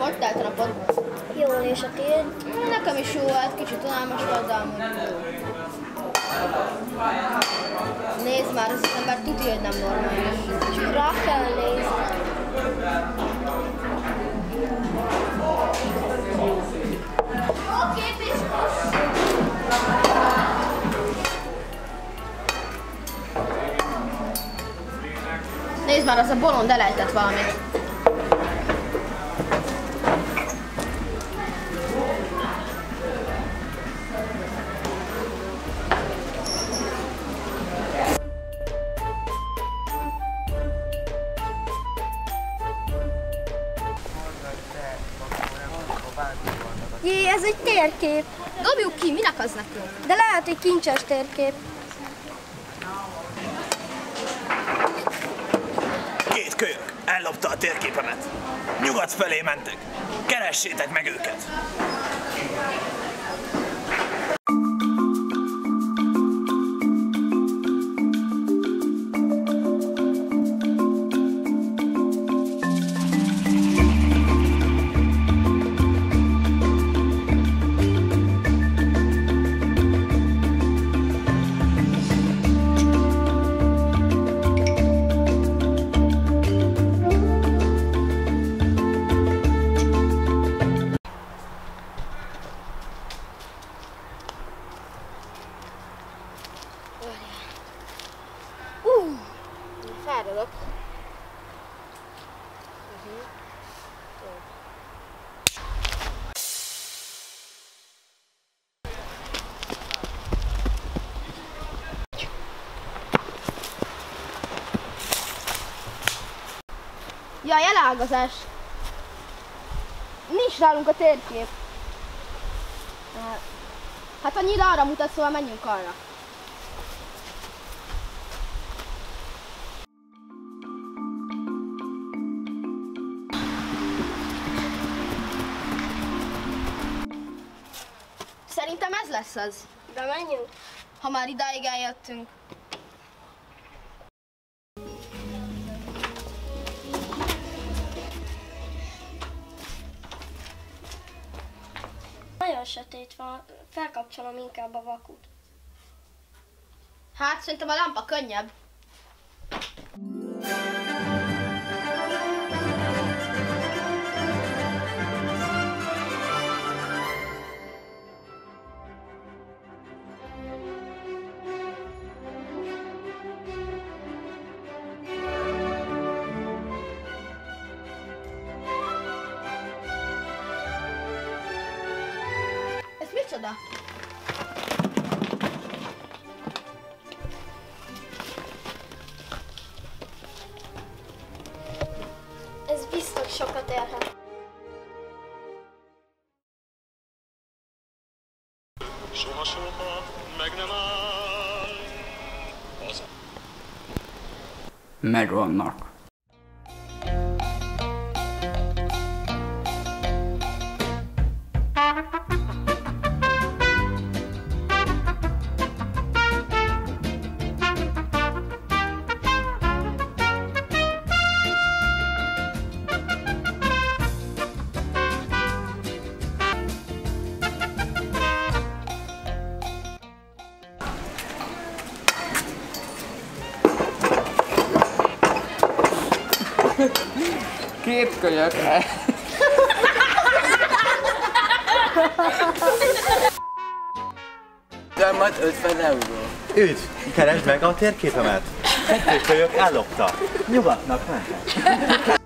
Hogy telt a napod? Jól, és a tiéd? Nekem is jó, hát kicsit unalmas volt, de amúgy nézd már, az ember tudja, hogy nem normális. Csak rá kell nézni. Oké, biztos! Nézd már, az a bolond elejtett valamit. Jé, ez egy térkép. Dobjuk ki, minek az nekünk? De lehet, hogy kincses térkép. Kölyök, ellopta a térképemet. Nyugat felé mentek. Keressétek meg őket! Fáradok. Jaj, elágazás! Nincs nálunk a térkép. Hát a nyíl arra mutat, szóval menjünk arra. Szerintem ez lesz az. De menjünk, ha már idáig eljöttünk. Nagyon sötét van, felkapcsolom inkább a vakut. Hát szerintem a lámpa könnyebb. Micsoda? Ez biztos sokat érhet. Soha-soha meg nem áll. Megvannak. Képkölyök! De majd 50 euró. Üdv! Keresd meg a térképemet! Egy képkölyök ellopta. Nyugatnak mentek.